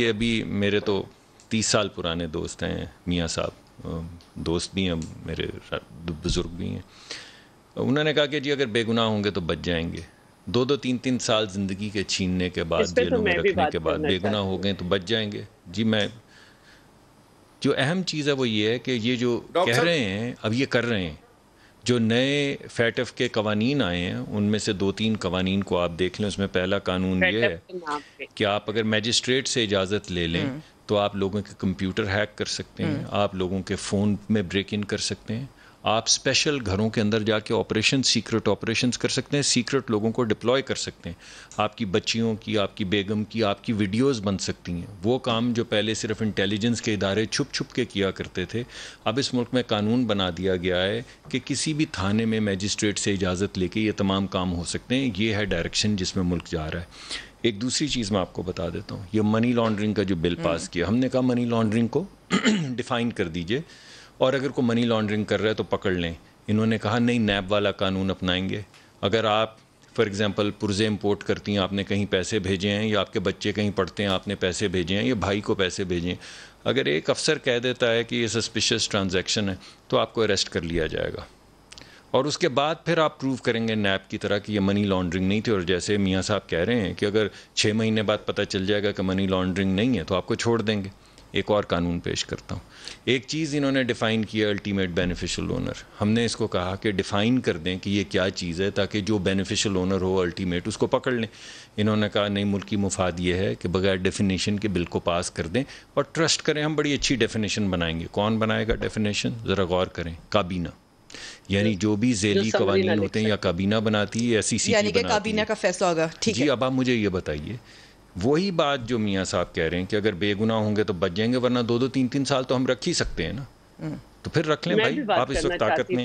ये अभी मेरे तो 30 साल पुराने दोस्त हैं मियाँ साहब, दोस्त भी हैं मेरे, बुज़ुर्ग भी हैं। उन्होंने कहा कि जी अगर बेगुनाह होंगे तो बच जाएंगे, 2-3 साल ज़िंदगी के छीनने के बाद, जेलों में रखने के बाद बेगुनाह हो गए तो बच जाएंगे। जी मैं जो अहम चीज़ है वो ये है कि ये जो कह रहे हैं अब ये कर रहे हैं। जो नए फैटफ के कवानीन आए हैं उनमें से 2-3 कवानीन को आप देख लें। उसमें पहला कानून ये है कि आप अगर मैजिस्ट्रेट से इजाज़त ले लें तो आप लोगों के कंप्यूटर हैक कर सकते हैं, आप लोगों के फ़ोन में ब्रेक इन कर सकते हैं, आप स्पेशल घरों के अंदर जाके ऑपरेशन, सीक्रेट ऑपरेशंस कर सकते हैं, सीक्रेट लोगों को डिप्लॉय कर सकते हैं, आपकी बच्चियों की, आपकी बेगम की, आपकी वीडियोस बन सकती हैं। वो काम जो पहले सिर्फ इंटेलिजेंस के इदारे छुप छुप के किया करते थे, अब इस मुल्क में कानून बना दिया गया है कि किसी भी थाने में मैजिस्ट्रेट से इजाज़त लेके ये तमाम काम हो सकते हैं। ये है डायरेक्शन जिसमें मुल्क जा रहा है। एक दूसरी चीज़ मैं आपको बता देता हूँ, ये मनी लॉन्ड्रिंग का जो बिल पास किया, हमने कहा मनी लॉन्ड्रिंग को डिफ़ाइन कर दीजिए और अगर कोई मनी लॉन्ड्रिंग कर रहा है तो पकड़ लें। इन्होंने कहा नहीं, नैब वाला कानून अपनाएंगे। अगर आप फॉर एग्ज़ाम्पल पुर्ज़े इम्पोर्ट करती हैं, आपने कहीं पैसे भेजे हैं, या आपके बच्चे कहीं पढ़ते हैं, आपने पैसे भेजे हैं, या भाई को पैसे भेजे हैं, अगर एक अफसर कह देता है कि ये सस्पिशियस ट्रांजैक्शन है तो आपको अरेस्ट कर लिया जाएगा और उसके बाद फिर आप प्रूव करेंगे नैब की तरह कि ये मनी लॉन्ड्रिंग नहीं थी। और जैसे मियाँ साहब कह रहे हैं कि अगर 6 महीने बाद पता चल जाएगा कि मनी लॉन्ड्रिंग नहीं है तो आपको छोड़ देंगे। एक और कानून पेश करता हूँ। एक चीज़ इन्होंने डिफ़ाइन किया, अल्टीमेट बेनिफिशियल ओनर। हमने इसको कहा कि डिफ़ाइन कर दें कि ये क्या चीज़ है ताकि जो बेनिफिशियल ओनर हो अल्टीमेट उसको पकड़ लें। इन्होंने कहा नहीं, मुल्क की मुफाद ये है कि बगैर डेफिनेशन के बिल को पास कर दें और ट्रस्ट करें हम बड़ी अच्छी डेफिनेशन बनाएंगे। कौन बनाएगा डेफिनेशन, ज़रा गौर करें, काबीना। यानी जो भी जेली कवानीन होते हैं या काबीना बनाती है, एससीसी यानी कि काबीना का फैसला होगा। ठीक है जी, अब आप मुझे ये बताइए, वही बात जो मियाँ साहब कह रहे हैं कि अगर बेगुनाह होंगे तो बच जाएंगे, वरना 2-3 साल तो हम रख ही सकते हैं ना, तो फिर रख लें भाई, आप इस वक्त ताकत में।